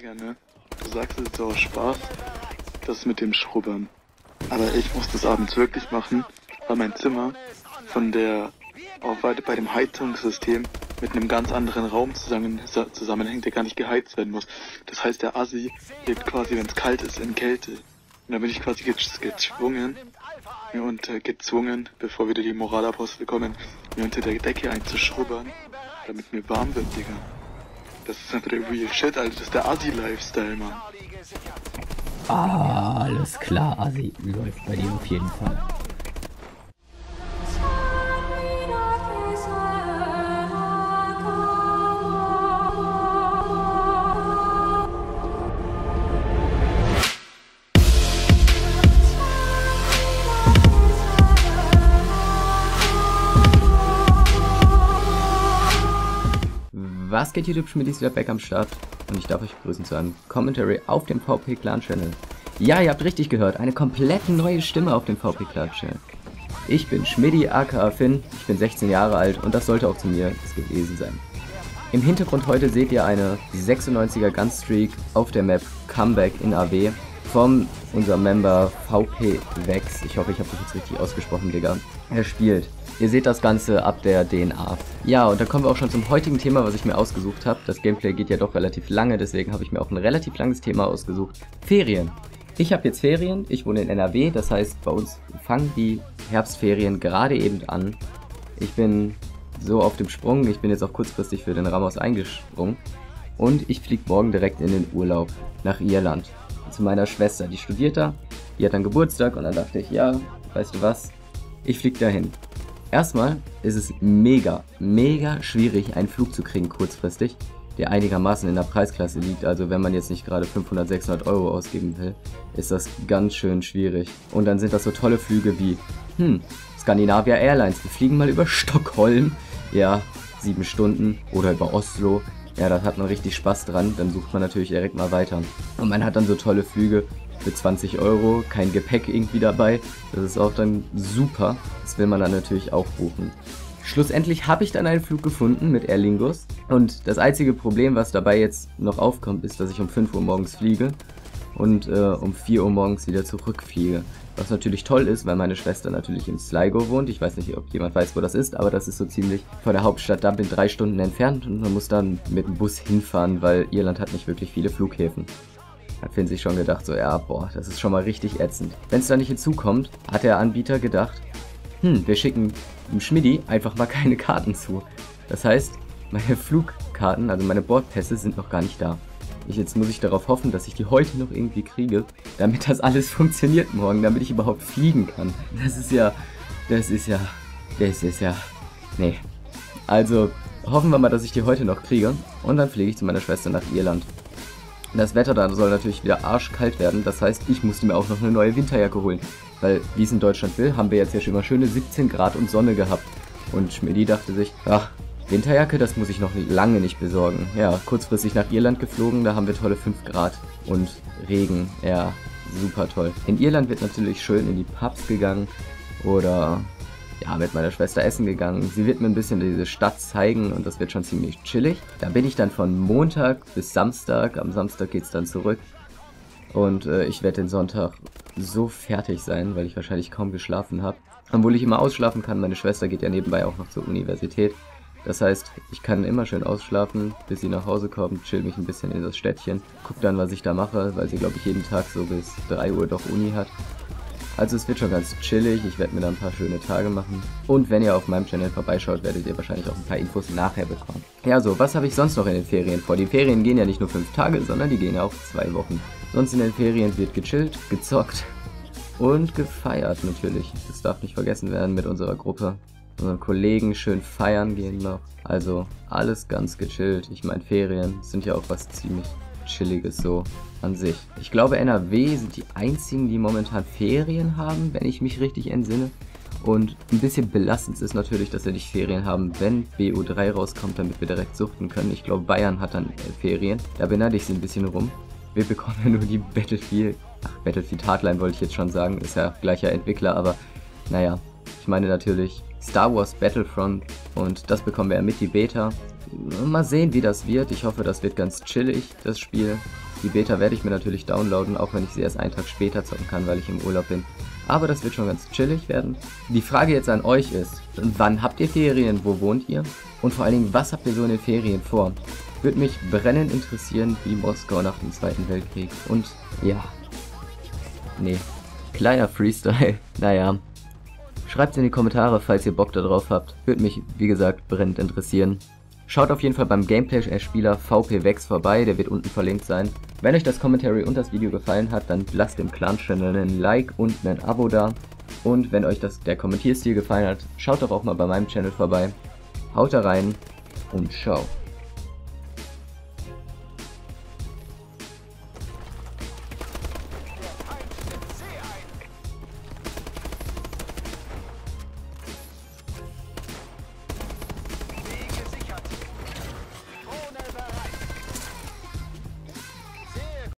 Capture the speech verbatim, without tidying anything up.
Digga, ne? Du sagst es ist auch Spaß, das mit dem Schrubbern. Aber ich muss das abends wirklich machen, weil mein Zimmer von der Aufweite bei dem Heizungssystem mit einem ganz anderen Raum zusammen, zusammenhängt, der gar nicht geheizt werden muss. Das heißt, der Assi lebt quasi, wenn es kalt ist, in Kälte. Und da bin ich quasi gezwungen, mir unter, gezwungen, bevor wieder die Moralapostel kommen, mir unter der Decke einzuschrubbern, damit mir warm wird, Digga. Das ist einfach der real shit, Alter. Das ist der Assi-Lifestyle, Mann. Ah, alles klar, Assi läuft bei dir auf jeden Fall. Was geht YouTube, Schmidt ist wieder back am Start und ich darf euch begrüßen zu einem Commentary auf dem vP Clan Channel. Ja, ihr habt richtig gehört, eine komplett neue Stimme auf dem vP Clan Channel. Ich bin Schmidti aka Finn, ich bin sechzehn Jahre alt und das sollte auch zu mir das gewesen sein. Im Hintergrund heute seht ihr eine sechsundneunziger Gunstreak auf der Map Comeback in A W von unserem Member V P Wex. Ich hoffe, ich habe das jetzt richtig ausgesprochen, Digga. Er spielt. Ihr seht das Ganze ab der D N A. Ja, und dann kommen wir auch schon zum heutigen Thema, was ich mir ausgesucht habe. Das Gameplay geht ja doch relativ lange, deswegen habe ich mir auch ein relativ langes Thema ausgesucht. Ferien. Ich habe jetzt Ferien, ich wohne in N R W, das heißt, bei uns fangen die Herbstferien gerade eben an. Ich bin so auf dem Sprung, ich bin jetzt auch kurzfristig für den Ramos eingesprungen. Und ich fliege morgen direkt in den Urlaub nach Irland. Zu meiner Schwester, die studiert da, die hat dann Geburtstag und dann dachte ich, ja, weißt du was, ich fliege dahin. Erstmal ist es mega, mega schwierig, einen Flug zu kriegen kurzfristig, der einigermaßen in der Preisklasse liegt. Also wenn man jetzt nicht gerade fünfhundert, sechshundert Euro ausgeben will, ist das ganz schön schwierig. Und dann sind das so tolle Flüge wie, hm, Scandinavia Airlines. Wir fliegen mal über Stockholm, ja, sieben Stunden oder über Oslo. Ja, da hat man richtig Spaß dran, dann sucht man natürlich direkt mal weiter. Und man hat dann so tolle Flüge für zwanzig Euro, kein Gepäck irgendwie dabei, das ist auch dann super, das will man dann natürlich auch buchen. Schlussendlich habe ich dann einen Flug gefunden mit Air Lingus und das einzige Problem, was dabei jetzt noch aufkommt, ist, dass ich um fünf Uhr morgens fliege und äh, um vier Uhr morgens wieder zurückfliege. Was natürlich toll ist, weil meine Schwester natürlich in Sligo wohnt, ich weiß nicht, ob jemand weiß, wo das ist, aber das ist so ziemlich von der Hauptstadt Dublin drei Stunden entfernt und man muss dann mit dem Bus hinfahren, weil Irland hat nicht wirklich viele Flughäfen. Hat Finn sich schon gedacht, so, ja, boah, das ist schon mal richtig ätzend. Wenn es da nicht hinzukommt, hat der Anbieter gedacht, hm, wir schicken dem Schmidti einfach mal keine Karten zu. Das heißt, meine Flugkarten, also meine Bordpässe sind noch gar nicht da. Ich, jetzt muss ich darauf hoffen, dass ich die heute noch irgendwie kriege, damit das alles funktioniert morgen, damit ich überhaupt fliegen kann. Das ist ja, das ist ja, das ist ja, nee. Also, hoffen wir mal, dass ich die heute noch kriege und dann fliege ich zu meiner Schwester nach Irland. Das Wetter da soll natürlich wieder arschkalt werden, das heißt, ich musste mir auch noch eine neue Winterjacke holen. Weil, wie es in Deutschland will, haben wir jetzt ja schon mal schöne siebzehn Grad und Sonne gehabt. Und Schmidti dachte sich, ach, Winterjacke, das muss ich noch lange nicht besorgen. Ja, kurzfristig nach Irland geflogen, da haben wir tolle fünf Grad und Regen. Ja, super toll. In Irland wird natürlich schön in die Pubs gegangen oder, ja, mit meiner Schwester essen gegangen. Sie wird mir ein bisschen diese Stadt zeigen und das wird schon ziemlich chillig. Da bin ich dann von Montag bis Samstag. Am Samstag geht's dann zurück. Und äh, ich werde den Sonntag so fertig sein, weil ich wahrscheinlich kaum geschlafen habe. Obwohl ich immer ausschlafen kann. Meine Schwester geht ja nebenbei auch noch zur Universität. Das heißt, ich kann immer schön ausschlafen, bis sie nach Hause kommt, chill mich ein bisschen in das Städtchen. Guck dann, was ich da mache, weil sie, glaube ich, jeden Tag so bis drei Uhr doch Uni hat. Also es wird schon ganz chillig, ich werde mir da ein paar schöne Tage machen. Und wenn ihr auf meinem Channel vorbeischaut, werdet ihr wahrscheinlich auch ein paar Infos nachher bekommen. Ja, so, was habe ich sonst noch in den Ferien vor? Die Ferien gehen ja nicht nur fünf Tage, sondern die gehen ja auch zwei Wochen. Sonst in den Ferien wird gechillt, gezockt und gefeiert natürlich. Das darf nicht vergessen werden mit unserer Gruppe. Unseren Kollegen schön feiern gehen noch. Also alles ganz gechillt. Ich meine, Ferien sind ja auch was ziemlich Chilliges so an sich. Ich glaube, N R W sind die einzigen, die momentan Ferien haben, wenn ich mich richtig entsinne. Und ein bisschen belastend ist natürlich, dass wir nicht Ferien haben, wenn B O drei rauskommt, damit wir direkt suchten können. Ich glaube, Bayern hat dann Ferien. Da beneide ich sie ein bisschen rum. Wir bekommen ja nur die Battlefield... Ach, Battlefield Hardline wollte ich jetzt schon sagen. Ist ja gleicher Entwickler, aber naja. Ich meine natürlich Star Wars Battlefront und das bekommen wir ja mit, die Beta. Mal sehen, wie das wird. Ich hoffe, das wird ganz chillig, das Spiel. Die Beta werde ich mir natürlich downloaden, auch wenn ich sie erst einen Tag später zocken kann, weil ich im Urlaub bin. Aber das wird schon ganz chillig werden. Die Frage jetzt an euch ist, wann habt ihr Ferien, wo wohnt ihr? Und vor allen Dingen, was habt ihr so in den Ferien vor? Würde mich brennend interessieren, wie Moskau nach dem Zweiten Weltkrieg. Und ja, nee, kleiner Freestyle, naja. Schreibt es in die Kommentare, falls ihr Bock darauf habt. Würde mich, wie gesagt, brennend interessieren. Schaut auf jeden Fall beim Gameplay-Spieler V P Wex vorbei, der wird unten verlinkt sein. Wenn euch das Commentary und das Video gefallen hat, dann lasst dem Clan-Channel einen Like und ein Abo da. Und wenn euch das, der Kommentierstil gefallen hat, schaut doch auch mal bei meinem Channel vorbei. Haut da rein und ciao.